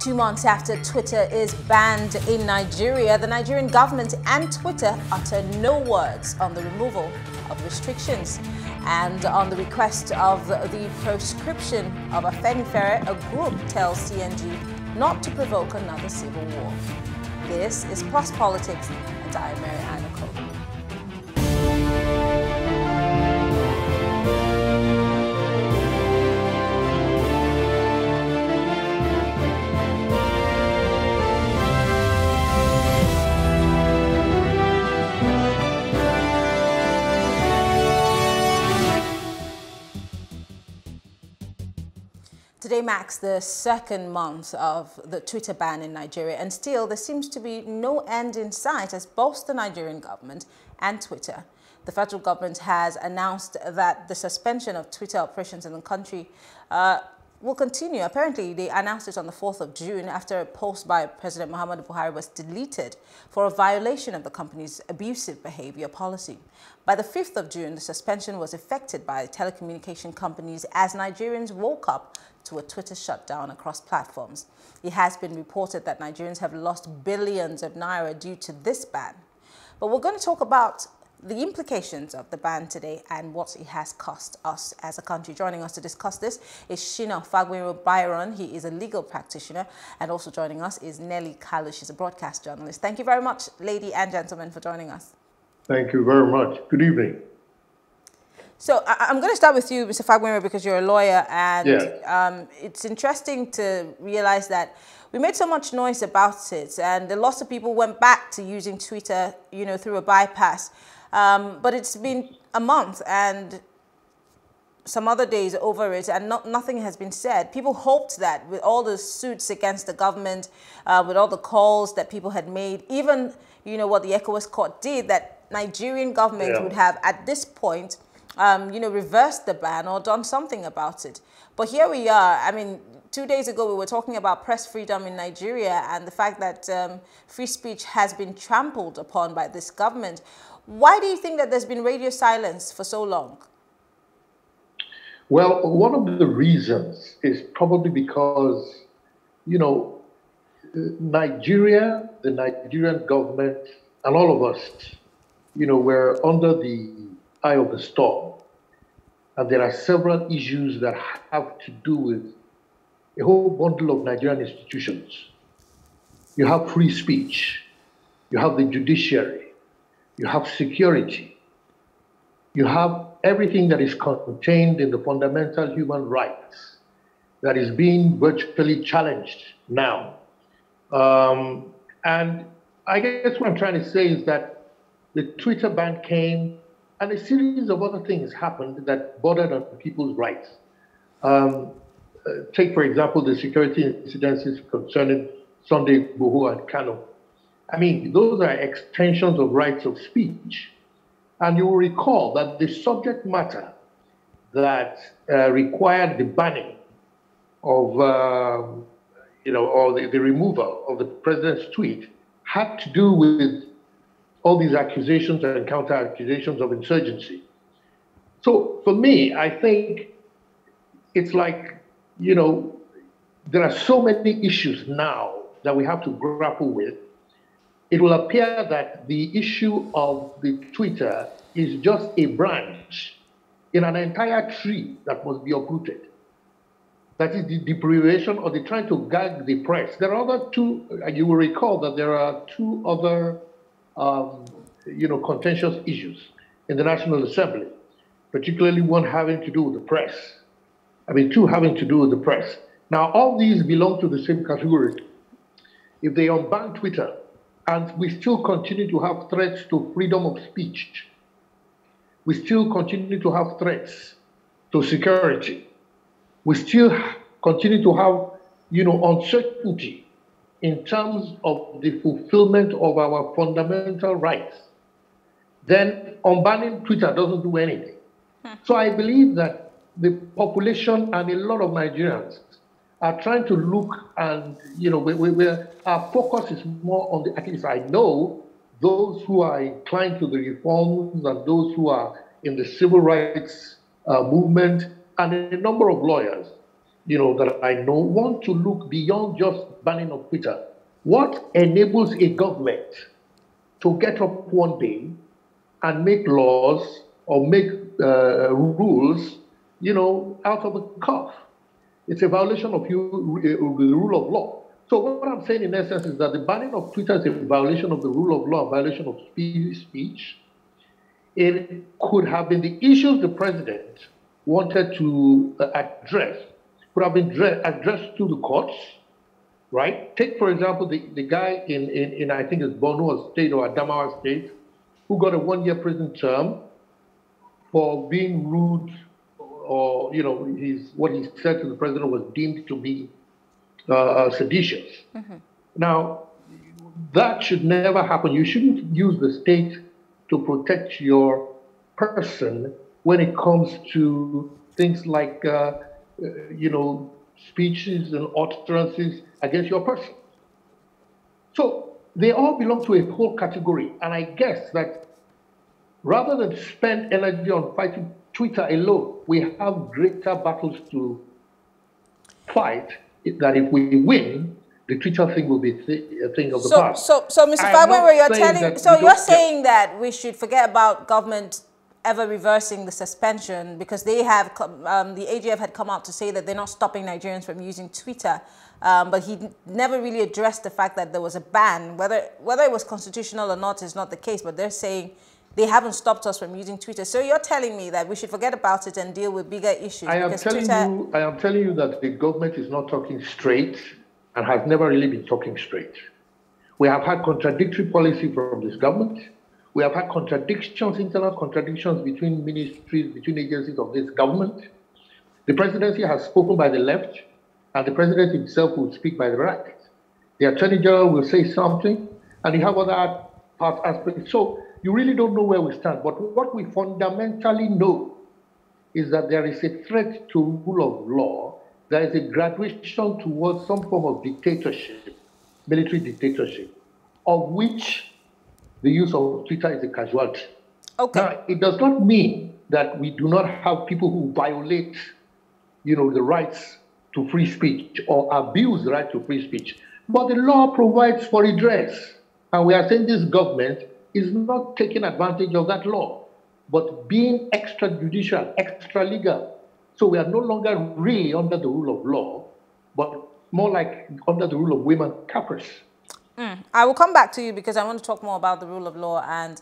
2 months after Twitter is banned in Nigeria, the Nigerian government and Twitter utter no words on the removal of restrictions. And on the request of the proscription of Afenifere, a group tells CNG not to provoke another civil war. This is Plus Politics, and I'm Mary Anna Cole. Today marks the second month of the Twitter ban in Nigeria, and still there seems to be no end in sight as both the Nigerian government and Twitter. The federal government has announced that the suspension of Twitter operations in the country will continue. Apparently, they announced it on the 4th of June after a post by President Muhammadu Buhari was deleted for a violation of the company's abusive behavior policy. By the 5th of June, the suspension was effected by telecommunication companies as Nigerians woke up to a Twitter shutdown across platforms. It has been reported that Nigerians have lost billions of naira due to this ban. But we're going to talk about the implications of the ban today and what it has cost us as a country. Joining us to discuss this is Sina Fagbenro Byron. He is a legal practitioner, and also joining us is Nelly Kalu. She's a broadcast journalist. Thank you very much, lady and gentlemen, for joining us. Thank you very much. Good evening. So I'm going to start with you, Mr. Fagbenro, because you're a lawyer, and it's interesting to realize that we made so much noise about it, and lots of people went back to using Twitter, you know, through a bypass. But it's been a month and some other days over it, and nothing has been said. People hoped that with all the suits against the government, with all the calls that people had made, even, you know, what the ECOWAS court did, that Nigerian government would have at this point, you know, reversed the ban or done something about it. But here we are. I mean, 2 days ago, we were talking about press freedom in Nigeria and the fact that free speech has been trampled upon by this government. Why do you think that there's been radio silence for so long? Well, one of the reasons is probably because, you know, Nigeria, the Nigerian government, and all of us, you know, we're under the eye of the storm. And there are several issues that have to do with a whole bundle of Nigerian institutions. You have free speech. You have the judiciary. You have security. You have everything that is contained in the fundamental human rights that is being virtually challenged now. And I guess what I'm trying to say is that the Twitter ban came and a series of other things happened that bordered on people's rights. Take, for example, the security incidences concerning Sunday Igboho and Kanu. I mean, those are extensions of rights of speech. And you will recall that the subject matter that required the banning of, you know, or the removal of the president's tweet had to do with all these accusations and counter-accusations of insurgency. So for me, I think it's like, you know, there are so many issues now that we have to grapple with. It will appear that the issue of the Twitter is just a branch in an entire tree that must be uprooted. That is the deprivation, or the trying to gag the press. There are other two, you will recall that there are two other, you know, contentious issues in the National Assembly, particularly one having to do with the press. I mean, two having to do with the press. Now, all these belong to the same category. If they unban Twitter, and we still continue to have threats to freedom of speech. We still continue to have threats to security. We still continue to have, you know, uncertainty in terms of the fulfillment of our fundamental rights. Then unbanning Twitter doesn't do anything. So I believe that the population and a lot of Nigerians are trying to look, and, you know, our focus is more on the, at least I know, those who are inclined to the reforms and those who are in the civil rights movement and a number of lawyers. that I know want to look beyond just banning of Twitter. What enables a government to get up one day and make laws or make rules, out of the cuff? It's a violation of the rule of law. So what I'm saying in essence is that the banning of Twitter is a violation of the rule of law, a violation of speech. It could have been the issues the president wanted to address, could have been addressed to the courts, right? Take, for example, the guy in I think it's Borno State or Adamawa State, who got a 1-year prison term for being rude or, what he said to the president was deemed to be seditious. Mm-hmm. Now, that should never happen. You shouldn't use the state to protect your person when it comes to things like, speeches and utterances against your person. So they all belong to a whole category. And I guess that rather than spend energy on fighting Twitter alone, we have greater battles to fight that if we win, the Twitter thing will be a thing of the past. So, Mr. Fagbenro, you're saying that we should forget about government ever reversing the suspension, because they have, the AGF had come out to say that they're not stopping Nigerians from using Twitter, but he never really addressed the fact that there was a ban. Whether it was constitutional or not is not the case, but they're saying they haven't stopped us from using Twitter. So you're telling me that we should forget about it and deal with bigger issues? I am telling you that the government is not talking straight and has never really been talking straight. We have had contradictory policy from this government. We have had contradictions, internal contradictions between ministries, between agencies of this government. The presidency has spoken by the left, and the president himself will speak by the right. The attorney general will say something, and you have other parts aspects. So you really don't know where we stand. But what we fundamentally know is that there is a threat to rule of law. There is a graduation towards some form of dictatorship, military dictatorship, of which the use of Twitter is a casualty. Okay. Now, it does not mean that we do not have people who violate, the rights to free speech or abuse the right to free speech. But the law provides for redress. And we are saying this government is not taking advantage of that law, but being extrajudicial, extra-legal. So we are no longer really under the rule of law, but more like under the rule of women caprice. I will come back to you because I want to talk more about the rule of law and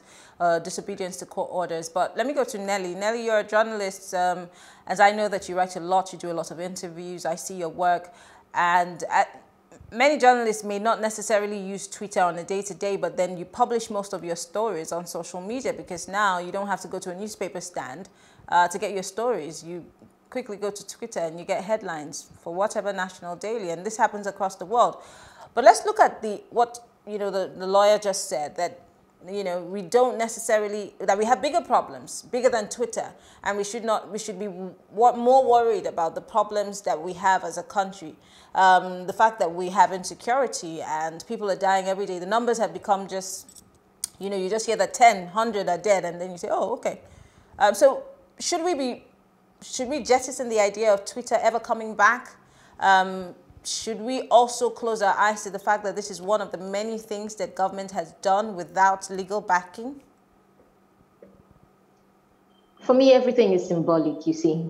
disobedience to court orders. But let me go to Nelly. Nelly, you're a journalist. As I know that you write a lot, you do a lot of interviews. I see your work. And many journalists may not necessarily use Twitter on a day-to-day, but then you publish most of your stories on social media, because now you don't have to go to a newspaper stand to get your stories. You quickly go to Twitter and you get headlines for whatever national daily. And this happens across the world. But let's look at what the lawyer just said, that, we don't necessarily, that we have bigger problems, bigger than Twitter. And we should be more worried about the problems that we have as a country. The fact that we have insecurity and people are dying every day. The numbers have become just, you just hear that 10, 100 are dead, and then you say, oh, okay. So should we jettison the idea of Twitter ever coming back? Should we also close our eyes to the fact that this is one of the many things that government has done without legal backing? For me, everything is symbolic, you see.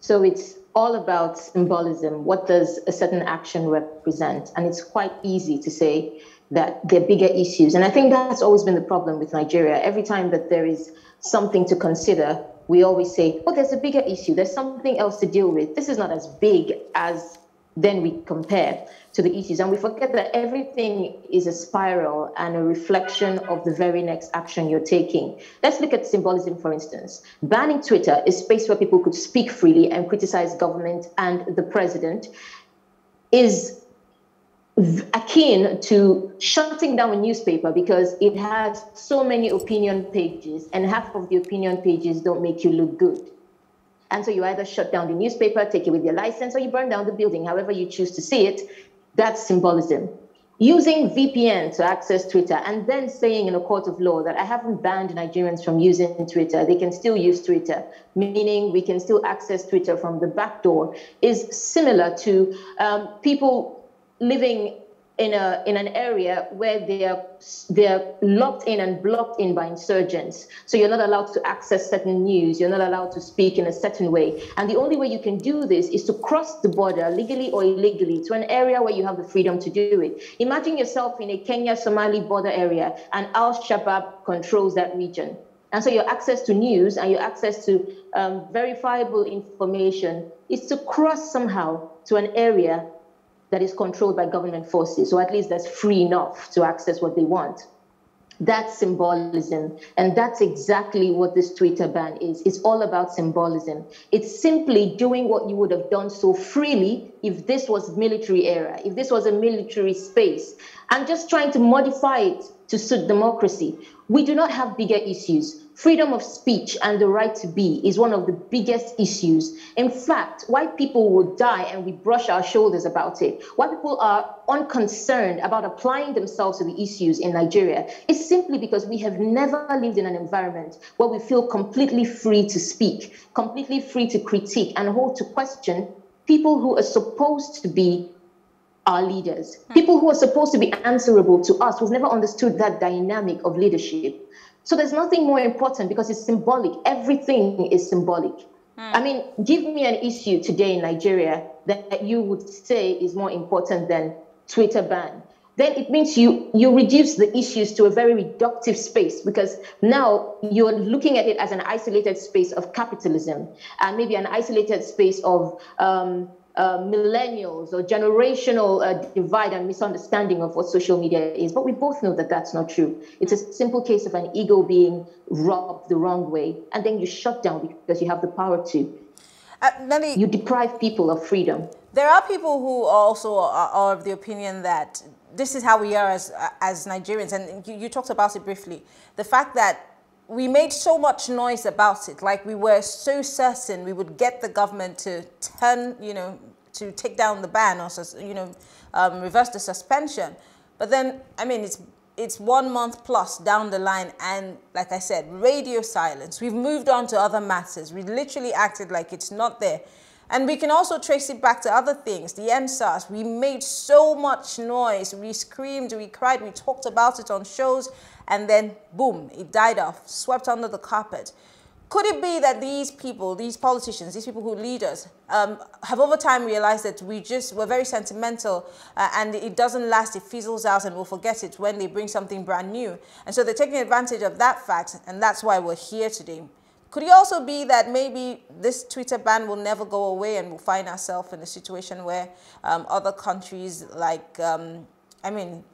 So it's all about symbolism. What does a certain action represent? And it's quite easy to say that there are bigger issues. And I think that's always been the problem with Nigeria. Every time that there is something to consider, we always say, oh, there's a bigger issue. There's something else to deal with. This is not as big as... Then we compare to the issues, and we forget that everything is a spiral and a reflection of the very next action you're taking. Let's look at symbolism, for instance. Banning Twitter is a space where people could speak freely and criticize government and the president is akin to shutting down a newspaper because it has so many opinion pages, and half of the opinion pages don't make you look good. And so you either shut down the newspaper, take it with your license, or you burn down the building, however you choose to see it. That's symbolism. using VPN to access Twitter and then saying in a court of law that I haven't banned Nigerians from using Twitter, they can still use Twitter, meaning we can still access Twitter from the back door, is similar to people living in an area where they are locked in and blocked in by insurgents. So you're not allowed to access certain news. You're not allowed to speak in a certain way. And the only way you can do this is to cross the border, legally or illegally, to an area where you have the freedom to do it. Imagine yourself in a Kenya-Somali border area, and Al-Shabaab controls that region. And so your access to news and your access to verifiable information is to cross somehow to an area that is controlled by government forces, or at least that's free enough to access what they want. That's symbolism, and that's exactly what this Twitter ban is. It's all about symbolism. It's simply doing what you would have done so freely if this was military era, if this was a military space, and just trying to modify it to suit democracy. We do not have bigger issues. Freedom of speech and the right to be is one of the biggest issues. In fact, white people will die and we brush our shoulders about it. White people are unconcerned about applying themselves to the issues in Nigeria. It's simply because we have never lived in an environment where we feel completely free to speak, completely free to critique and hold to question people who are supposed to be our leaders, people who are supposed to be answerable to us. We've never understood that dynamic of leadership. So there's nothing more important because it's symbolic. Everything is symbolic. I mean, give me an issue today in Nigeria that you would say is more important than Twitter ban. Then it means you reduce the issues to a very reductive space, because now you're looking at it as an isolated space of capitalism and maybe an isolated space of millennials or generational divide and misunderstanding of what social media is. But we both know that that's not true. It's a simple case of an ego being robbed the wrong way, and then you shut down because you have the power to. You deprive people of freedom. There are people who also are of the opinion that this is how we are as Nigerians, and you talked about it briefly. The fact that we made so much noise about it, like we were so certain we would get the government to turn, to take down the ban or, reverse the suspension. But then, I mean, it's 1 month plus down the line. And like I said, radio silence. We've moved on to other matters. We literally acted like it's not there. And we can also trace it back to other things. The EndSARS, we made so much noise. We screamed, we cried, we talked about it on shows. And then, boom, it died off, swept under the carpet. Could it be that these people, these politicians, these people who lead us, have over time realized that we're very sentimental and it doesn't last, it fizzles out and we'll forget it when they bring something brand new. And so they're taking advantage of that fact, and that's why we're here today. Could it also be that maybe this Twitter ban will never go away and we'll find ourselves in a situation where other countries like...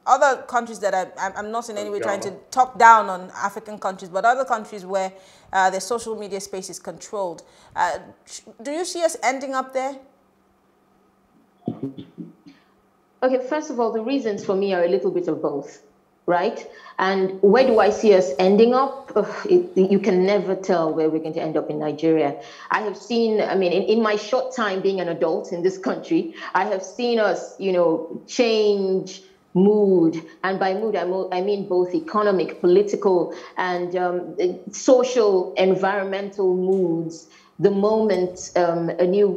other countries that I'm not in any way trying to talk down on African countries, but other countries where their social media space is controlled. Do you see us ending up there? Okay, first of all, the reasons for me are a little bit of both, right? And where do I see us ending up? You can never tell where we're going to end up in Nigeria. I have seen, in my short time being an adult in this country, I have seen us, change mood. And by mood, I mean both economic, political, and social, environmental moods the moment a new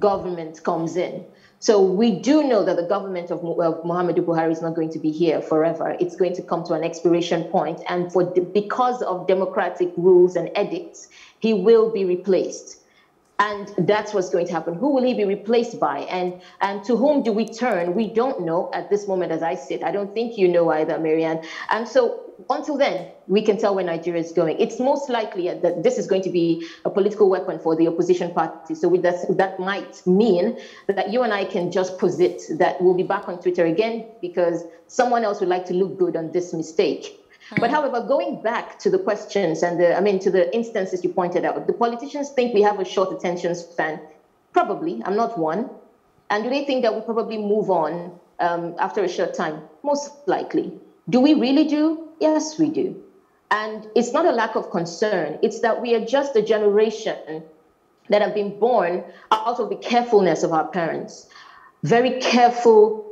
government comes in. So we do know that the government of Muhammadu Buhari is not going to be here forever. It's going to come to an expiration point. And because of democratic rules and edicts, he will be replaced. And that's what's going to happen. Who will he be replaced by? And to whom do we turn? We don't know at this moment as I sit. I don't think you know either, Marianne. And so until then, we can tell where Nigeria is going. It's most likely that this is going to be a political weapon for the opposition party. So that might mean that you and I can just posit that we'll be back on Twitter again because someone else would like to look good on this mistake. But however, going back to the questions and to the instances you pointed out, the politicians think we have a short attention span. Probably, I'm not one. And do they think that we probably move on after a short time? Most likely. Do we really do? Yes, we do. And it's not a lack of concern. It's that we are just a generation that have been born out of the carefulness of our parents. Very careful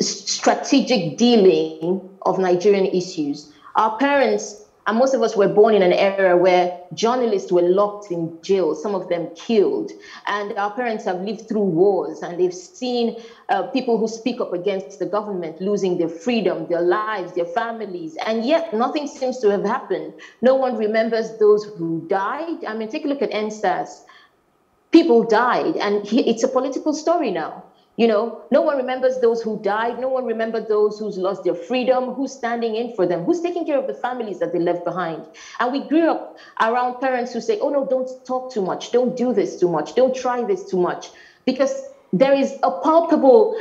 strategic dealing of Nigerian issues. Our parents, and most of us, were born in an era where journalists were locked in jail, some of them killed. And our parents have lived through wars, and they've seen people who speak up against the government losing their freedom, their lives, their families. And yet nothing seems to have happened. No one remembers those who died. I mean, take a look at EndSARS. People died, and it's a political story now. You know, no one remembers those who died. No one remembers those who's lost their freedom, who's standing in for them, who's taking care of the families that they left behind. And we grew up around parents who say, oh, no, don't talk too much. Don't do this too much. Don't try this too much. Because there is a palpable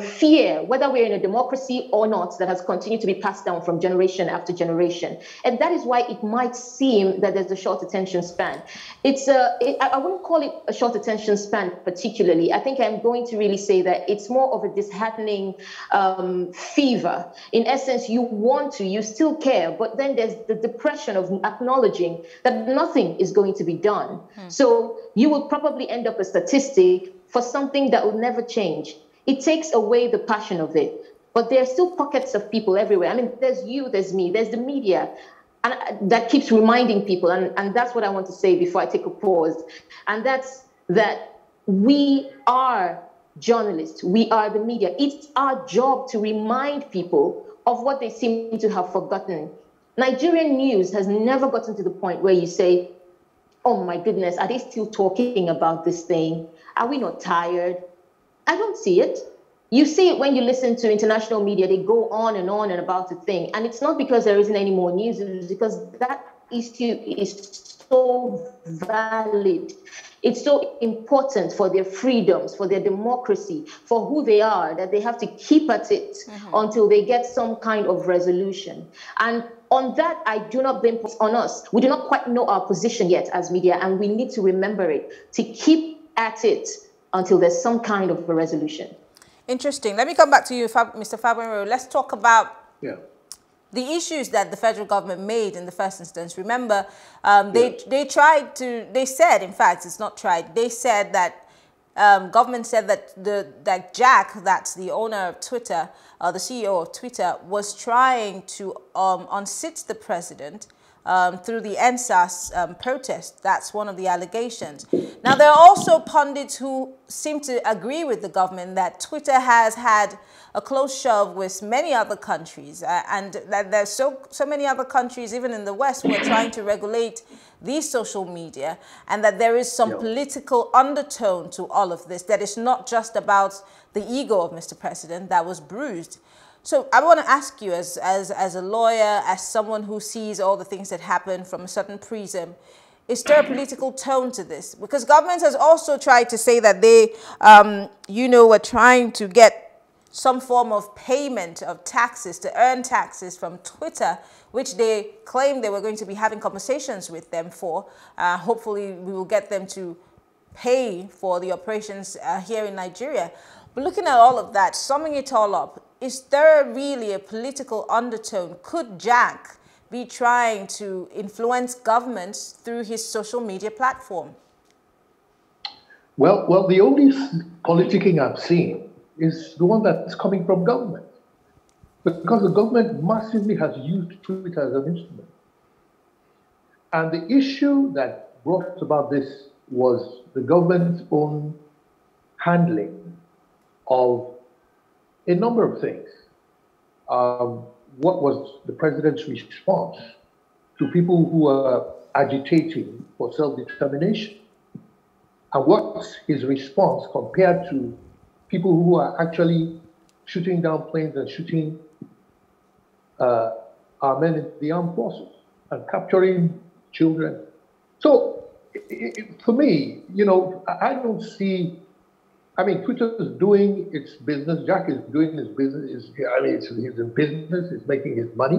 fear, whether we're in a democracy or not, that has continued to be passed down from generation after generation. And that is why it might seem that there's a short attention span. I wouldn't call it a short attention span particularly. I think I'm going to really say that it's more of a disheartening fever. In essence, you want to, you still care, but then there's the depression of acknowledging that nothing is going to be done. So you will probably end up a statistic for something that will never change. It takes away the passion of it. But there are still pockets of people everywhere. I mean, there's you, there's me, there's the media, and that keeps reminding people. And that's what I want to say before I take a pause. And that's that we are journalists. We are the media. It's our job to remind people of what they seem to have forgotten. Nigerian news has never gotten to the point where you say, oh my goodness, are they still talking about this thing? Are we not tired? I don't see it. You see it when you listen to international media. They go on and about the thing. And it's not because there isn't any more news. It's because that issue is so valid. It's so important for their freedoms, for their democracy, for who they are, that they have to keep at it until they get some kind of resolution. And on that, I do not blame on us. We do not quite know our position yet as media, and we need to remember it, to keep at it until there's some kind of a resolution. Interesting. Let me come back to you, Mr. Fagbenro. Let's talk about the issues that the federal government made in the first instance. Remember, they tried to, they said, in fact, it's not tried, they said that, government said that Jack, that's the owner of Twitter, the CEO of Twitter, was trying to unseat the president through the EndSARS protest. That's one of the allegations. Now, there are also pundits who seem to agree with the government that Twitter has had a close shove with many other countries, and that there's so many other countries, even in the West, who are trying to regulate these social media, and that there is some political undertone to all of this, that it's not just about the ego of Mr. President that was bruised. So I want to ask you, as a lawyer, as someone who sees all the things that happen from a certain prism, is there a political tone to this? Because government has also tried to say that they, you know, were trying to get some form of payment of taxes, to earn taxes from Twitter, which they claim they were going to be having conversations with them for. Hopefully, we will get them to pay for the operations here in Nigeria. But looking at all of that, summing it all up, is there really a political undertone? Could Jack be trying to influence governments through his social media platform? Well, the only politicking I've seen is the one that's coming from government, because the government massively has used Twitter as an instrument. And the issue that brought about this was the government's own handling of a number of things. What was the president's response to people who are agitating for self-determination? And what's his response compared to people who are actually shooting down planes and shooting our men in the armed forces and capturing children? So for me, you know, I don't see, I mean, Twitter is doing its business. Jack is doing his business. He's in business. He's making his money.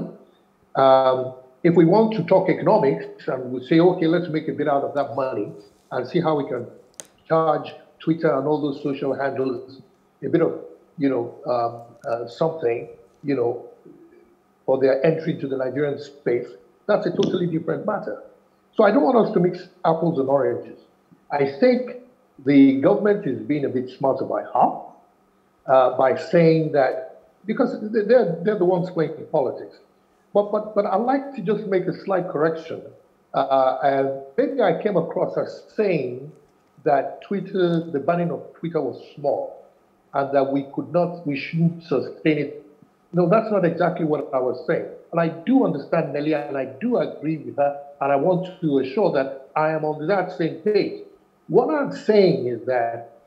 If we want to talk economics and we say, okay, let's make a bit out of that money and see how we can charge Twitter and all those social handles a bit of, you know, something, you know, for their entry to the Nigerian space, that's a totally different matter. So I don't want us to mix apples and oranges. I think the government is being a bit smarter by half. by saying that, because they're the ones playing politics. But I'd like to just make a slight correction. And maybe I came across as saying that Twitter, the banning of Twitter was small, and that we shouldn't sustain it. No, that's not exactly what I was saying. And I do understand Nelly, and I do agree with her, and I want to assure that I am on that same page. What I'm saying is that,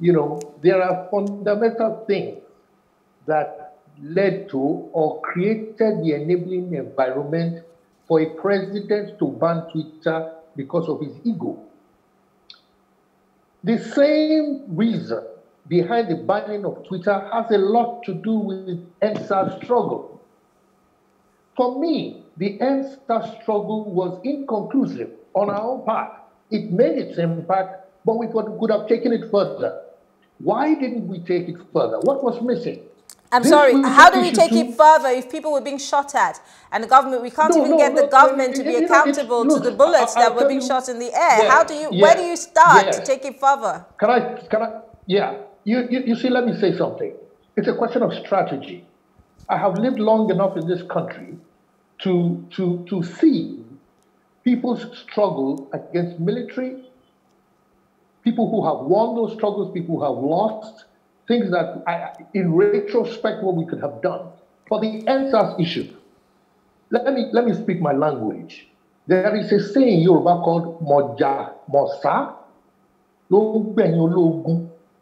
you know, there are fundamental things that led to or created the enabling environment for a president to ban Twitter because of his ego. The same reason behind the banning of Twitter has a lot to do with EndSARS struggle. For me, the EndSARS struggle was inconclusive on our own part. It made its impact, but we could have taken it further. Why didn't we take it further? What was missing? I'm sorry, how do we take it further if people were being shot at? And the government, we can't even get the government to be accountable to the bullets that were being shot in the air. How do you, where do you start to take it further? Yeah, you see, let me say something. It's a question of strategy. I have lived long enough in this country to see people's struggle against military, people who have won those struggles, people who have lost, things that, in retrospect, what we could have done. For the EndSARS issue, let me speak my language. There is a saying in Yoruba called Moja Mosa,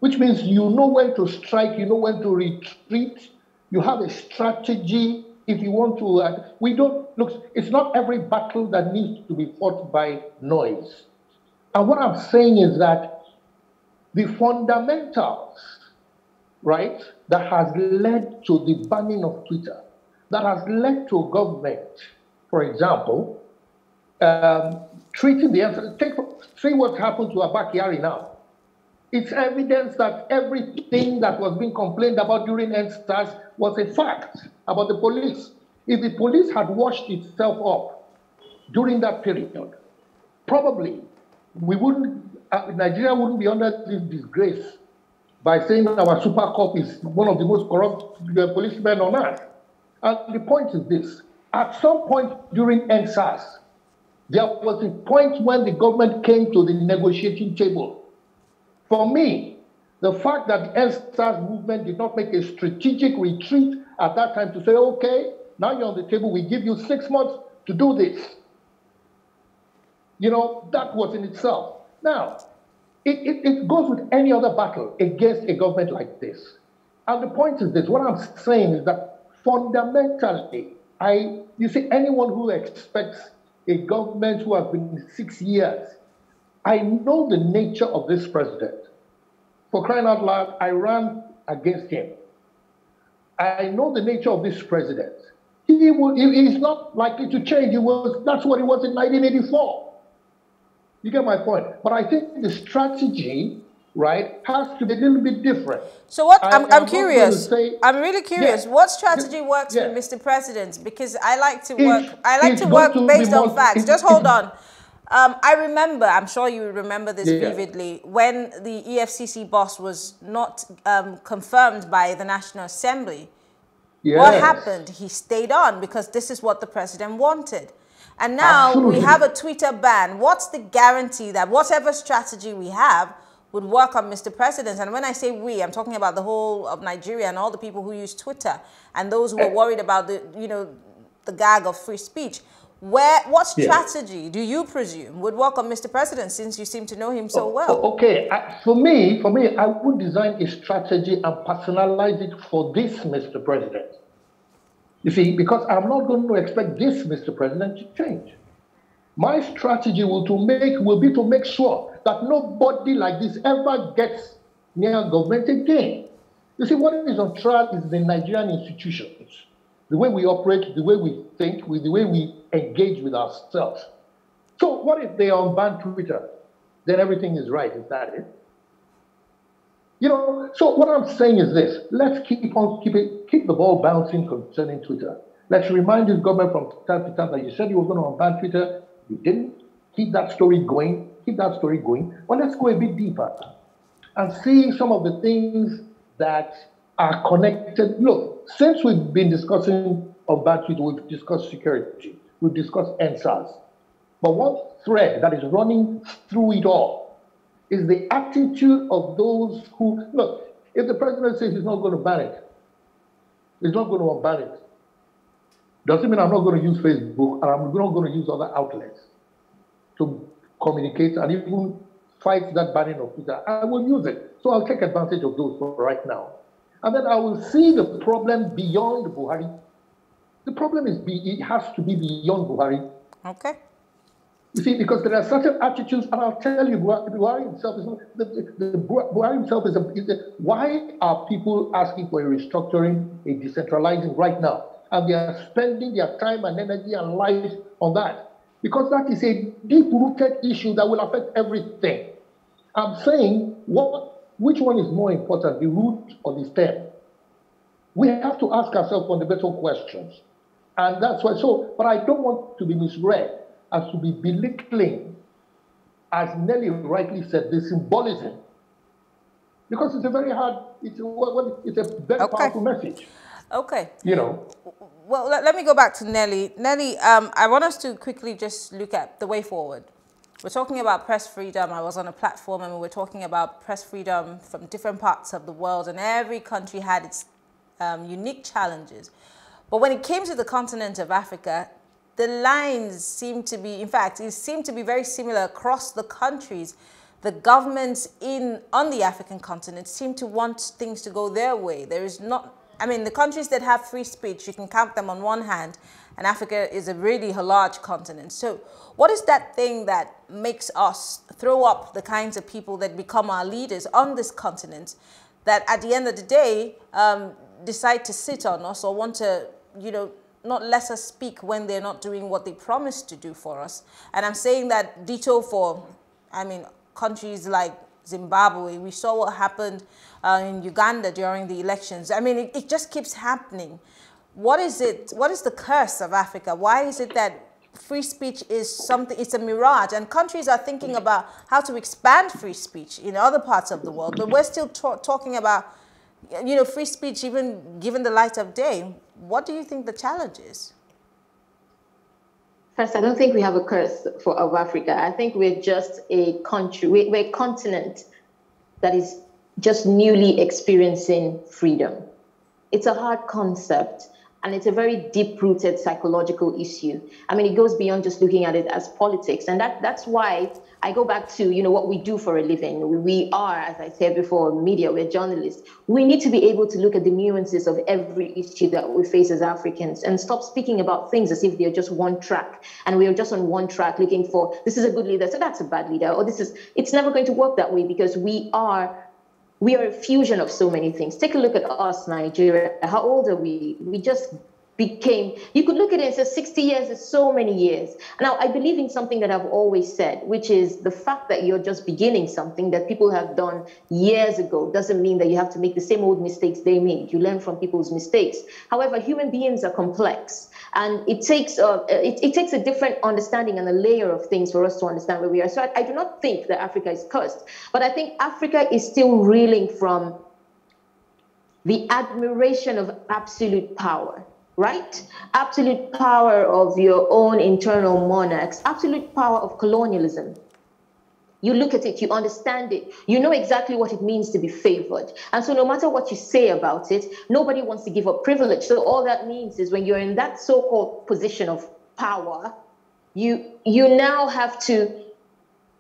which means you know when to strike, you know when to retreat, you have a strategy if you want to. We don't, look, it's not every battle that needs to be fought by noise. And what I'm saying is that the fundamentals, right, that has led to the banning of Twitter, that has led to government, for example, treating the, see what happened to Abak Yari now. It's evidence that everything that was being complained about during EndSARS was a fact about the police. If the police had washed itself up during that period, probably we wouldn't, Nigeria wouldn't be under this disgrace by saying that our super cop is one of the most corrupt policemen on earth. And the point is this, at some point during EndSARS, there was a point when the government came to the negotiating table. For me, the fact that the EndSARS movement did not make a strategic retreat at that time to say, okay, now you're on the table, we give you 6 months to do this. You know, that was in itself. Now, it goes with any other battle against a government like this. And the point is this, what I'm saying is that fundamentally, you see, anyone who expects a government who has been 6 years, I know the nature of this president. For crying out loud, I ran against him. I know the nature of this president. He's not likely to change. That's what he was in 1984. You get my point? But I think the strategy, right, has to be a little bit different. So what, I'm curious. Say, I'm really curious. Yeah, what strategy works for Mr. President? Because I like to work based on facts. Just hold on. I remember, I'm sure you remember this vividly, when the EFCC boss was not confirmed by the National Assembly. Yes. What happened? He stayed on because this is what the president wanted. And now we have a Twitter ban. What's the guarantee that whatever strategy we have would work on Mr. President? And when I say we, I'm talking about the whole of Nigeria and all the people who use Twitter and those who are worried about the, you know, the gag of free speech. What strategy do you presume would work on Mr. President, since you seem to know him so well? Okay, for me, I would design a strategy and personalize it for this Mr. President. You see, because I'm not going to expect this Mr. President to change. My strategy will be to make sure that nobody like this ever gets near government again. You see, what is on trial is the Nigerian institutions. The way we operate, the way we think, the way we engage with ourselves. So what if they unban Twitter? Then everything is right, is that it? You know, so what I'm saying is this, let's keep the ball bouncing concerning Twitter. Let's remind this government from time to time that you said you were going to unban Twitter, you didn't. Keep that story going. Well, let's go a bit deeper and see some of the things that are connected. Look, since we've been discussing about it, we've discussed security, we've discussed EndSARS. But one thread that is running through it all is the attitude of those who, look, if the president says he's not going to ban it, he's not going to ban it. Doesn't mean I'm not going to use Facebook and I'm not going to use other outlets to communicate and even fight that banning of Twitter. I will use it. So I'll take advantage of those for right now. And then I will see the problem beyond Buhari. The problem is it has to be beyond Buhari. Okay. You see, because there are certain attitudes, and I'll tell you, Buhari himself is not, Buhari himself is, why are people asking for a restructuring, a decentralizing right now? And they are spending their time and energy and life on that. Because that is a deep-rooted issue that will affect everything. I'm saying, which one is more important, the root or the stem? We have to ask ourselves fundamental questions. And that's why, but I don't want to be misread as to be belittling, as Nelly rightly said, the symbolism. Because it's a very hard, it's a very powerful message. Okay. You know. Well, let me go back to Nelly. Nelly, I want us to quickly just look at the way forward. We're talking about press freedom. I was on a platform and we were talking about press freedom from different parts of the world, and every country had its unique challenges. But when it came to the continent of Africa, the lines seemed to be, in fact, it seemed to be very similar across the countries. The governments on the African continent seem to want things to go their way. There is not... I mean, the countries that have free speech, you can count them on one hand, and Africa is a really large continent. So what is that thing that makes us throw up the kinds of people that become our leaders on this continent that at the end of the day decide to sit on us or want to, you know, not let us speak when they're not doing what they promised to do for us? And I'm saying that ditto for, I mean, countries like Zimbabwe. We saw what happened in Uganda during the elections. I mean, it just keeps happening. What is it? What is the curse of Africa? Why is it that free speech is something, it's a mirage, and countries are thinking about how to expand free speech in other parts of the world, but we're still talking about, you know, free speech even given the light of day? What do you think the challenge is? First, I don't think we have a curse of Africa. I think we're just a country, we're a continent that is just newly experiencing freedom. It's a hard concept, and it's a very deep-rooted psychological issue. I mean, it goes beyond just looking at it as politics, and that's why I go back to, you know, what we do for a living. We are, as I said before, media, we're journalists. We need to be able to look at the nuances of every issue that we face as Africans and stop speaking about things as if they're just one track, and we're just on one track looking for, this is a good leader, so that's a bad leader, or this is, it's never going to work that way, because we are a fusion of so many things. Take a look at us, Nigeria. How old are we? We just became, you could look at it and say 60 years is so many years. Now, I believe in something that I've always said, which is the fact that you're just beginning something that people have done years ago doesn't mean that you have to make the same old mistakes they made. You learn from people's mistakes. However, human beings are complex, and it takes a different understanding and a layer of things for us to understand where we are. So I do not think that Africa is cursed, but I think Africa is still reeling from the admiration of absolute power. Right? Absolute power of your own internal monarchs, absolute power of colonialism. You look at it, you understand it, you know exactly what it means to be favored. And so no matter what you say about it, nobody wants to give up privilege. So all that means is when you're in that so-called position of power, you now have to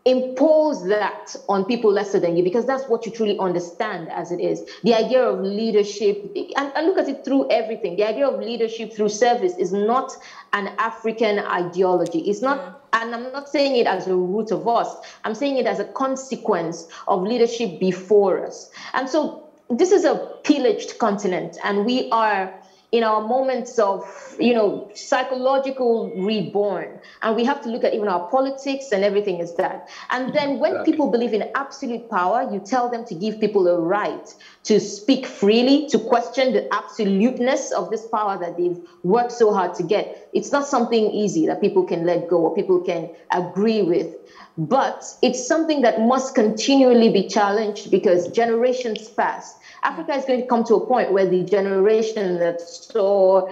impose that on people lesser than you, because that's what you truly understand as it is. The idea of leadership, and look at it through everything, the idea of leadership through service is not an African ideology. It's not, and I'm not saying it as a root of us, I'm saying it as a consequence of leadership before us. And so this is a pillaged continent, and we are in our moments of, you know, psychological reborn. And we have to look at even our politics and everything is that. And then when people believe in absolute power, you tell them to give people a right to speak freely, to question the absoluteness of this power that they've worked so hard to get. It's not something easy that people can let go or people can agree with, but it's something that must continually be challenged because generations pass. Africa is going to come to a point where the generation that saw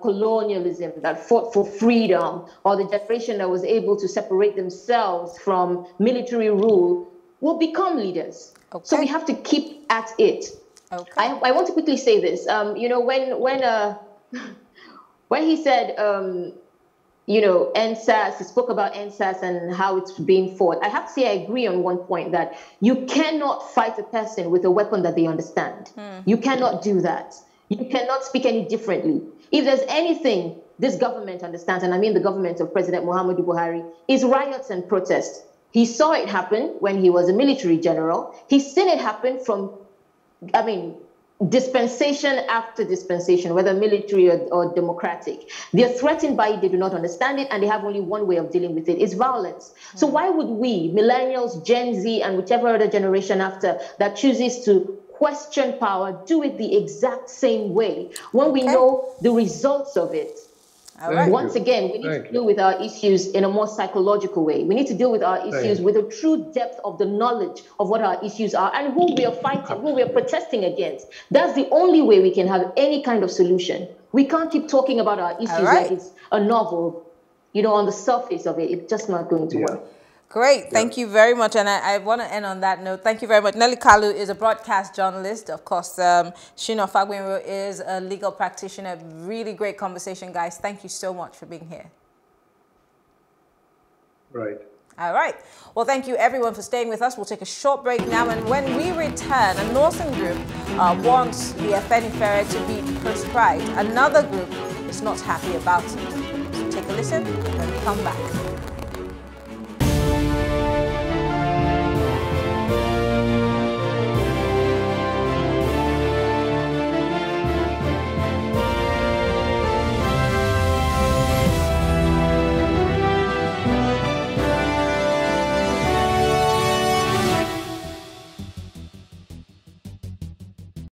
colonialism, that fought for freedom, or the generation that was able to separate themselves from military rule will become leaders. Okay. So we have to keep at it. Okay. I want to quickly say this. You know, when he said, you know, EndSARS, he spoke about EndSARS and how it's being fought. I have to say I agree on one point, that you cannot fight a person with a weapon that they understand. Hmm. You cannot do that. You cannot speak any differently. If there's anything this government understands, and I mean the government of President Muhammadu Buhari, is riots and protests. He saw it happen when he was a military general. He's seen it happen from, I mean, dispensation after dispensation, whether military or democratic. They're threatened by it, they do not understand it, and they have only one way of dealing with it. It's violence. Mm-hmm. So why would we, millennials, Gen Z, and whichever other generation after that chooses to question power, do it the exact same way when we know the results of it? Right. Once again, we need to deal with our issues in a more psychological way. We need to deal with our issues with a true depth of the knowledge of what our issues are and who we are fighting, who we are protesting against. That's the only way we can have any kind of solution. We can't keep talking about our issues like it's a novel. You know, on the surface of it, it's just not going to work. Great. Thank you very much. And I want to end on that note. Thank you very much. Nelly Kalu is a broadcast journalist. Of course, Sina Fagbenro is a legal practitioner. Really great conversation, guys. Thank you so much for being here. Right. All right. Well, thank you, everyone, for staying with us. We'll take a short break now. And when we return, a Northern group wants the Afenifere to be proscribed. Another group is not happy about it. So take a listen when we come back.